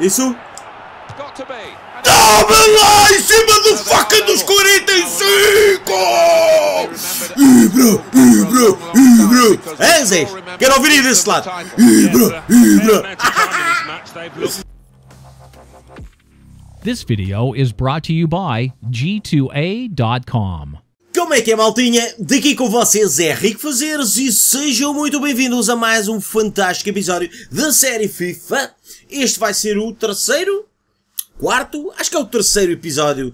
Isso. Toma lá em cima do fucking dos 45! Ibra! É, Zé! Quero ouvir desse lado! Ibra! This video is brought to you by G2A.com. Como é que é, maltinha? Daqui com vocês é RicFazeres e sejam muito bem-vindos a mais um fantástico episódio da série FIFA. Este vai ser o quarto, acho que é o terceiro episódio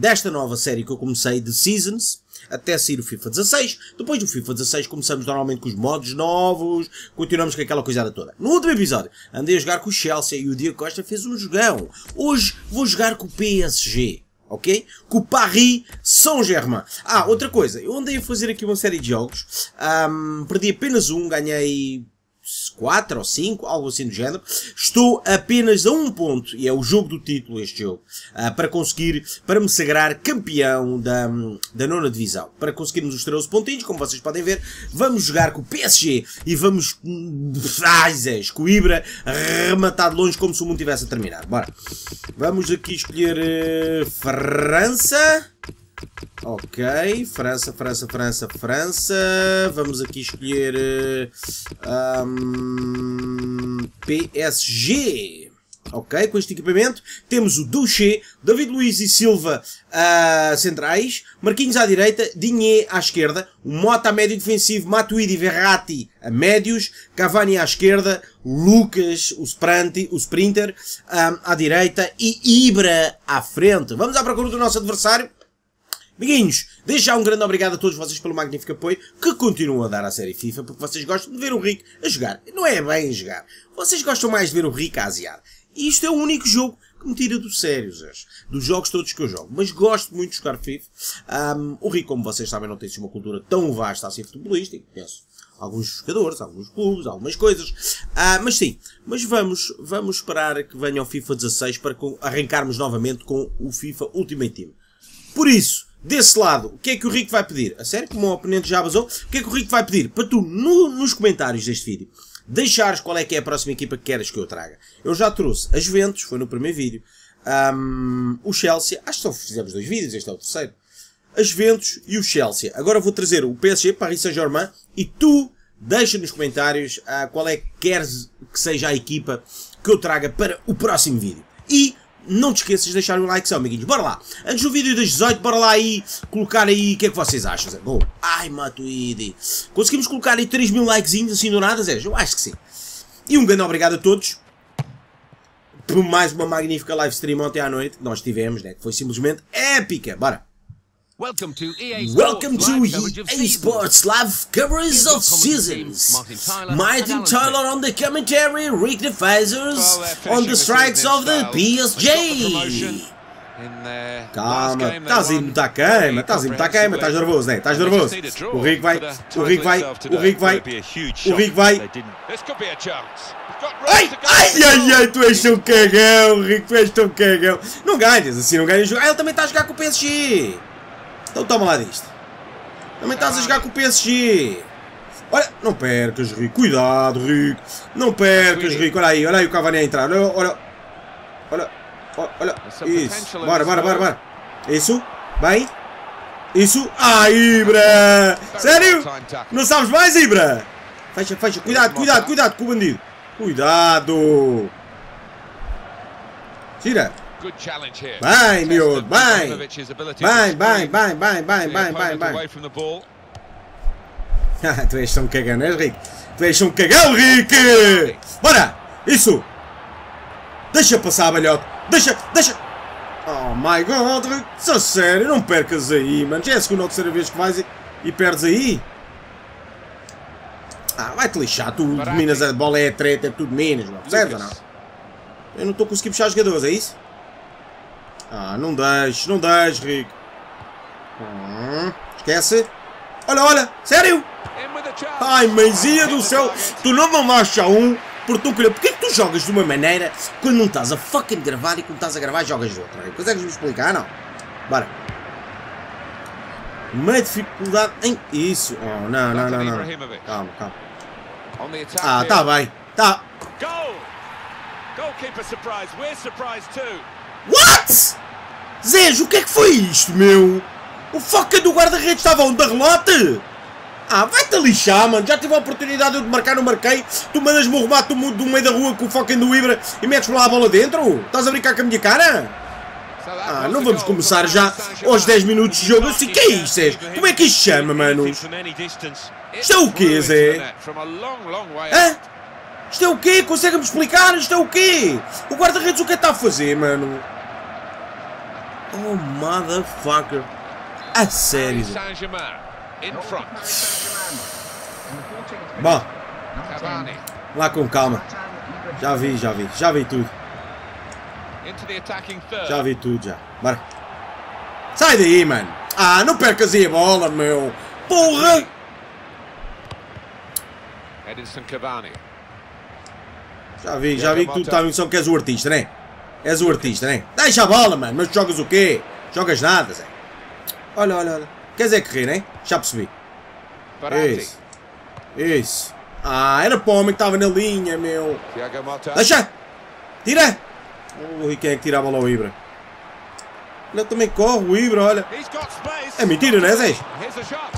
desta nova série que eu comecei de Seasons, até sair o FIFA 16, depois do FIFA 16 começamos normalmente com os modos novos, continuamos com aquela coisada toda. No último episódio andei a jogar com o Chelsea e o Diego Costa fez um jogão. Hoje vou jogar com o PSG. Ok? Com o Paris Saint-Germain. Ah, outra coisa. Eu andei a fazer aqui uma série de jogos. Perdi apenas um. Ganhei 4 ou 5. Algo assim do género. Estou apenas a um ponto. E é o jogo do título este jogo. Para me sagrar campeão da nona divisão. Para conseguirmos os 13 pontinhos. Como vocês podem ver. Vamos jogar com o PSG. E vamos... com o Ibra rematar de longe como se o mundo tivesse a terminar. Bora. Vamos aqui escolher França. Ok, França. Vamos aqui escolher PSG. Ok, com este equipamento temos o Duché, David Luiz e Silva centrais, Marquinhos à direita, Digne à esquerda, o Mota a médio defensivo, Matuidi e Verratti a médios, Cavani à esquerda, Lucas, o Sprinter à direita e Ibra à frente. Vamos à procura do nosso adversário. Amiguinhos, desde já um grande obrigado a todos vocês pelo magnífico apoio que continuam a dar à série FIFA, porque vocês gostam de ver o Rico a jogar. Não é bem jogar, vocês gostam mais de ver o Rico a aziar. E isto é o único jogo que me tira do sério, dos jogos todos que eu jogo. Mas gosto muito de jogar FIFA. O Rico, como vocês sabem, não tem uma cultura tão vasta a ser futebolística. Penso, alguns jogadores, alguns clubes, algumas coisas. Mas sim, mas vamos esperar que venha o FIFA 16 para arrancarmos novamente com o FIFA Ultimate Team. Por isso, desse lado, o que é que o Rico vai pedir? A sério, como o oponente já vazou, o que é que o Rico vai pedir? Para tu, nos comentários deste vídeo, deixares qual é que é a próxima equipa que queres que eu traga. Eu já trouxe a Juventus, foi no primeiro vídeo, o Chelsea, acho que só fizemos 2 vídeos, este é o terceiro. A Juventus e o Chelsea. Agora vou trazer o PSG, Paris Saint-Germain, e tu deixa nos comentários qual é que queres que seja a equipa que eu traga para o próximo vídeo. E... não te esqueças de deixar um like, são amiguinhos. Bora lá. Antes do vídeo das 18, bora lá aí colocar aí o que é que vocês acham, Zé? Bom, ai, Matuidi. Conseguimos colocar aí 3.000 likezinhos assim do nada, Zé? Eu acho que sim. E um grande obrigado a todos por mais uma magnífica live stream ontem à noite que nós tivemos, né? Que foi simplesmente épica. Bora. Welcome to EA Sports live coverage of seasons. Martin Tyler on the commentary, Rick the Fazers on the strikes of the PSG. Calma, estás indo para a queima, estás nervoso, né? Estás nervoso. O Rico vai. Ai, tu és tão cagão, Rico, tu és tão cagão. Não ganhas, assim não ganhas. Ah, ele também está a jogar com o PSG. Então toma lá disto. Também estás a jogar com o PSG. Olha, não percas, Rico. Cuidado, Rico. Não percas, Rico. Olha aí o Cavani a entrar. Olha. Isso. Bora. Isso. Bem. Isso. Ah, Ibra. Sério? Não sabes mais, Ibra? Fecha. Cuidado com o bandido. Cuidado. Tira. Vai, miúdo, vai! Vai! Tu és um cagão, não és, Rico? Tu és um cagão, Rico! Bora! Isso! Deixa passar a balhota! Deixa! Oh my god, Rico! Só sério, não percas aí, mano! Já é a segunda ou terceira vez que vais e perdes aí! Ah, vai-te lixar! Tu dominas a bola, é a treta, tu dominas, mano! Certo ou não? Eu não estou a conseguir puxar os jogadores, é isso? Ah, não deixes, Rico. Esquece. Olha, sério? Ai, mãezinha do céu, tu não me marcha um por tu querer. Porquê que tu jogas de uma maneira quando não estás a fucking gravar e quando estás a gravar jogas de outra? Consegues-me explicar, não? Bora. Uma dificuldade em... isso. Oh, não. Calma. Ah, tá bem. Tá. Goalkeeper surprised. We're surprised too. What? Zejo, o que é que foi isto, meu? O foca do guarda-redes estava onde a relate? Ah, vai-te lixar, mano. Já tive a oportunidade de marcar, não marquei. Tu mandas-me o remate do meio da rua com o foca do Ibra e metes-me lá a bola dentro? Estás a brincar com a minha cara? Ah, não vamos começar já aos 10 minutos de jogo. Eu sei, que é isto, Zejo? Como é que isto chama, mano? Isto é o quê, Zé? Hã? Isto é o quê? Consegue-me explicar? Isto é o quê? O guarda-redes o que é que está a fazer, mano? Oh, motherfucker. A sério. Bom. Lá com calma. Já vi tudo. Bora. Sai daí, mano. Ah, não percas aí a bola, meu. Porra. Já vi que tu tá em só que és o artista, né? Deixa a bola, mano. Mas tu jogas o quê? Jogas nada, Zé. Olha. Queres é que rir, né? Já percebi. Isso. Ah, era para o homem que estava na linha, meu. Deixa. Tira. Ui, quem é que tirava lá o Ibra? Ele também corre, o Ibra, olha. É mentira, não é, Zé?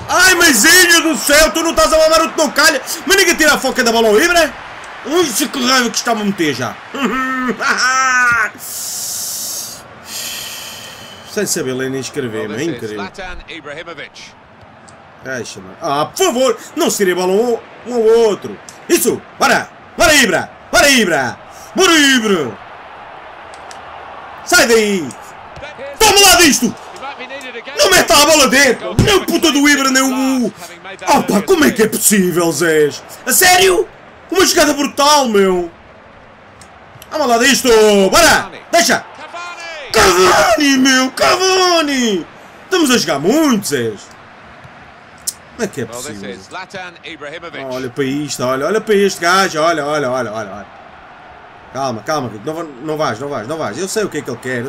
Ai, maisinho do céu, tu não estás a mamar o que não calha. Mas ninguém tira a foca da bola ao Ibra. Ui, se que raiva que está-me a meter já. Sem saber ler nem escrever, mas é incrível. Deixa, mano. Ah, por favor, não se tirem a bola um ao outro. Isso, bora. Bora, Ibra. Sai daí. Toma lá disto. Não meta a bola dentro. Nem o puta do Ibra, nem o... Opa, como é que é possível, Zé? A sério? Uma jogada brutal, meu. Toma lá disto. Bora. Deixa. Cavani, meu! Cavani! Estamos a jogar muito, Zé! Como é que é possível? Olha para isto, olha para este gajo, olha. Calma, Rico, não vais. Eu sei o que é que ele quer,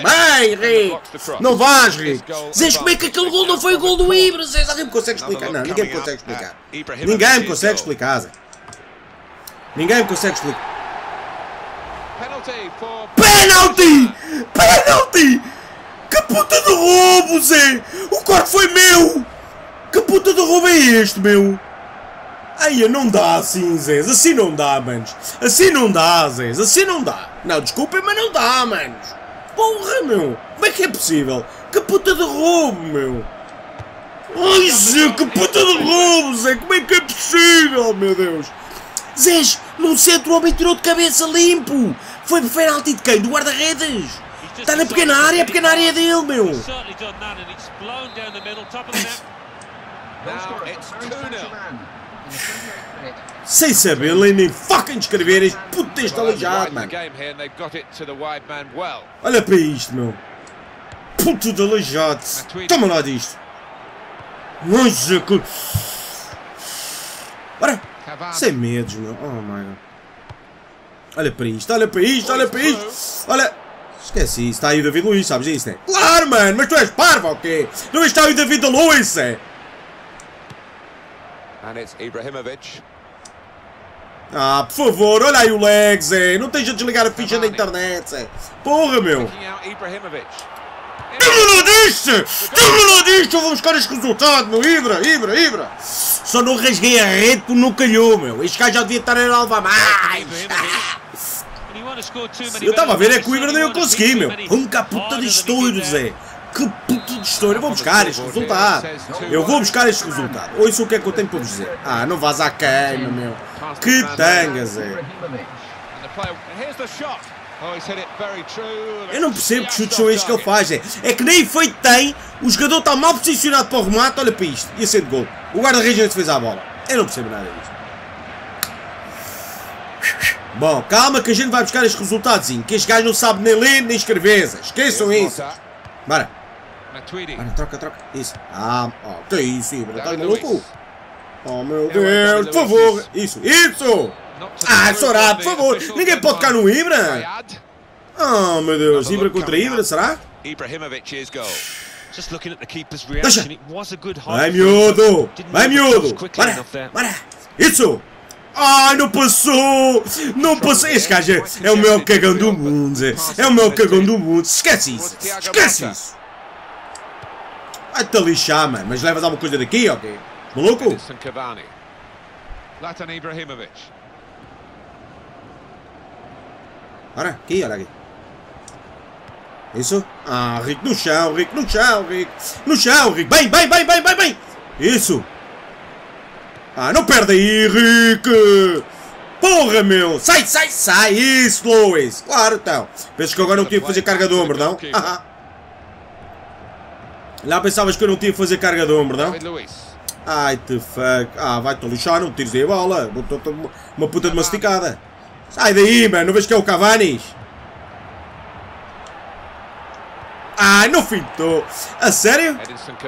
Vai, Rico! Não vais, Rico! Zé, como é que aquele gol não foi o gol do Ibra, Zé? Alguém me consegue explicar? Não, ninguém me consegue explicar, Zé. Penalty! Que puta de roubo, Zé! O corte foi meu! Que puta de roubo é este, meu? Ai, não dá assim, Zé. Assim não dá, manos. Assim não dá, Zé. Não, desculpem, mas não dá, manos. Porra, meu. Como é que é possível? Que puta de roubo, meu. Ai, Zé, que puta de roubo, Zé. Como é que é possível, meu Deus? Zé, num centro o homem tirou de cabeça limpo. Foi penalti de quem? Do guarda-redes. Está na pequena área dele, meu. Sem saber ler nem fucking escrever, este puto texto aleijado, mano. Olha para isto, meu. Puto de aleijado. Toma lá disto. Nossa, que... Bora. Sem medos, meu. Oh, my God. Olha para isto. Olha. Esqueci, está aí o David Luiz, sabes isso, né? Claro, mano, mas tu és parvo, ok? Não está aí o David Luiz, é? And it's Ibrahimovic. Ah, por favor, olha aí o Legs, é? Não tens de desligar a ficha da internet, Zé. Porra, meu. Deu-me lá disto, eu vou buscar este resultado, meu. Ibra. Só não rasguei a rede porque não calhou, meu. Este gajo já devia estar a levar mais. Eu estava a ver, é que o Ibra nem eu consegui, meu. Que puta de estouro, Zé. Que puta de estouro. Eu vou buscar este resultado. Ouça o que é que eu tenho para vos dizer. Ah, não vás à queima, meu. Que tanga, Zé. Eu não percebo que chutes são estes que ele faz, Zé. É que nem efeito tem, o jogador está mal posicionado para o remate, olha para isto, ia ser de gol. O guarda-redes não fez a bola. Eu não percebo nada disto. Bom, calma que a gente vai buscar este resultadozinho, que este gajo não sabe nem ler nem escrever, Zé. Esqueçam isso. Bora. Troca. Isso. Ah, ó, que isso, Ibra, estás maluco? Oh, meu Deus, por favor. Isso. Ah, Sorado, por favor! Ninguém pode tocar no Ibra! Oh, meu Deus! Ibra contra Ibra, será? Deixa! Vai, miúdo! Bora! Isso! Ah, não passou! Não passou! Este gajo é o meu cagão do mundo! É o meu cagão do mundo! Esquece isso! Esquece isso! Vai-te a lixar, mano! Mas levas alguma coisa daqui, ok? Maluco? Ora, aqui, olha aqui. Isso? Ah, Rico no chão, Rico no chão, Rico! No chão, Rico! Bem, bem, bem, bem, bem, bem! Isso! Ah, não perde aí, Rico! Porra, meu! Sai, sai, sai! Isso, Luiz! Claro, então! Pensas que agora não tinha que fazer carga de ombro, não? Ah, lá pensavas que eu não tinha que fazer carga de ombro, não? Ai, te fuck! Ah, vai-te lixar, não tires aí a bola! Uma puta de masticada! Sai daí, mano! Não vês que é o Cavani? Ah, não fintou! A sério?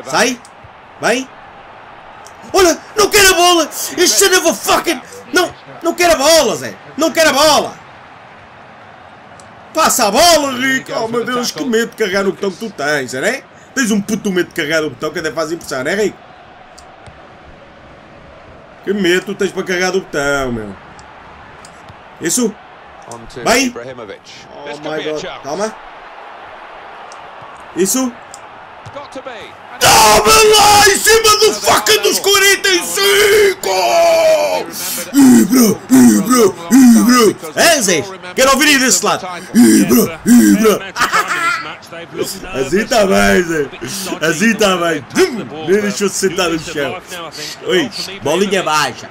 Sai! Bem! Olha! Não quero a bola! Este son of a fucking... Não! Não quero a bola, Zé! Não quero a bola! Passa a bola, Rico! Oh, meu Deus, que medo de carregar no botão que tu tens, não é? Tens um puto medo de carregar o botão que até faz impressão, não é, Rico? Que medo tu tens para carregar do botão, meu! Isso! Bem! Oh, my God! Calma! Isso! Toma lá em cima do fucking dos 45! Ibra, Ibra, Ibra! É, Zé? Quero ouvir aí desse lado! Ibra, Ibra! Assim está bem, Zé! Assim está bem! Nem deixou-se sentar no chão! Oi, bolinha baixa!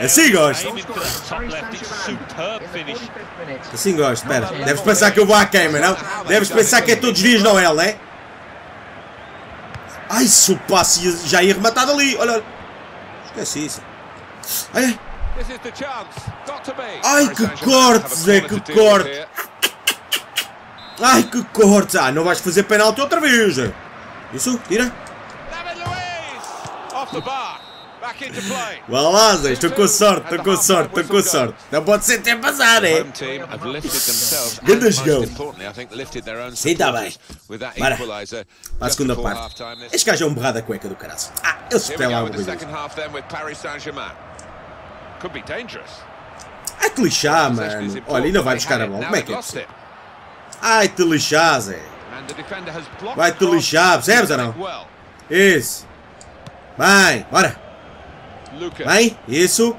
Assim gosto! Assim gosto, espera! Deves pensar que eu vou à queima, não? Deves pensar que é todos os dias, não é, né? Ai, se o passe já ia rematado ali, olha! Esquece isso! Ai, ai, que corte, Zé, que corte! Ai, que corte! Ah, não vais fazer penalti outra vez, Zé! Isso, tira! Vai lá, Zé, estou com sorte, estou com sorte, estou com sorte! Não pode ser tempo azar, é? Grande jogão! Sim, está bem! Bora! Para a segunda parte! Este gajo é um berrado da cueca do caraço! Ah, eu espero alguma coisa! Ai, que lixar, mano! Olha, ainda vai buscar a bola, como é que é? Ai, te lixar, Zé! Vai-te lixar, percebes ou não? Isso! Vai, bora! Bem, isso,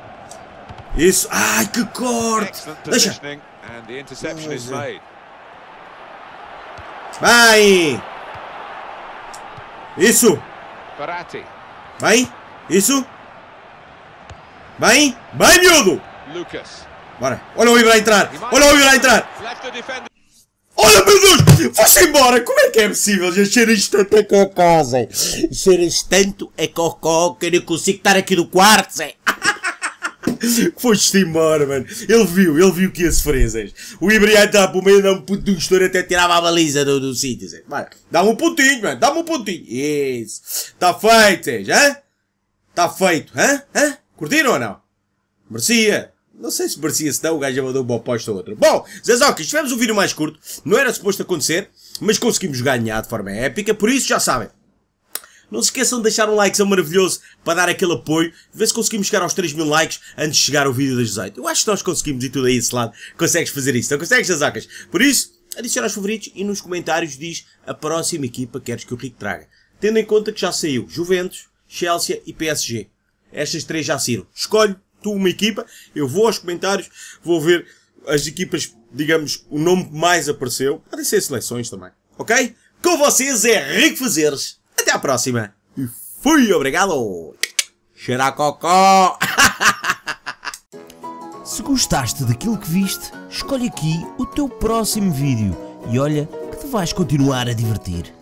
isso, ai que corte, deixa, vai, isso, bem, isso, bem, bem miúdo, bora, olha o Ibra a entrar, olha o Ibra a entrar, olha meu Deus, vai-se embora, como é que é possível, já cheiras tanto a cocó, Zé, cheiras tanto a cocó que eu não consigo estar aqui no quarto, Zé, foste embora, mano, ele viu que ia sofrer, Zé, o Ibrahimovic estava por meio, dá um puto do gestor, até tirava a baliza do sítio, Zé, vai, dá-me um pontinho, mano, dá-me um pontinho, isso, está feito, Zé, hã? Está feito, hã? Hã? Curtiram ou não? Merecia. Não sei se parecia, se não, o gajo já mandou uma aposta ou outra. Bom, Zezocas, tivemos um vídeo mais curto, não era suposto acontecer, mas conseguimos ganhar de forma épica, por isso já sabem. Não se esqueçam de deixar um likezão maravilhoso para dar aquele apoio, ver se conseguimos chegar aos 3.000 likes antes de chegar ao vídeo das 18. Eu acho que nós conseguimos e tudo aí desse lado, consegues fazer isso, não consegues, Zezocas? Por isso, adiciona aos favoritos e nos comentários diz a próxima equipa que queres que o Rico traga. Tendo em conta que já saiu Juventus, Chelsea e PSG. Estas três já saíram. Escolhe tu uma equipa, eu vou aos comentários, vou ver as equipas, digamos, o nome que mais apareceu, podem ser seleções também, ok? Com vocês é RicFazeres, até à próxima, e fui, obrigado! Cheira cocó! Se gostaste daquilo que viste, escolhe aqui o teu próximo vídeo, e olha que te vais continuar a divertir.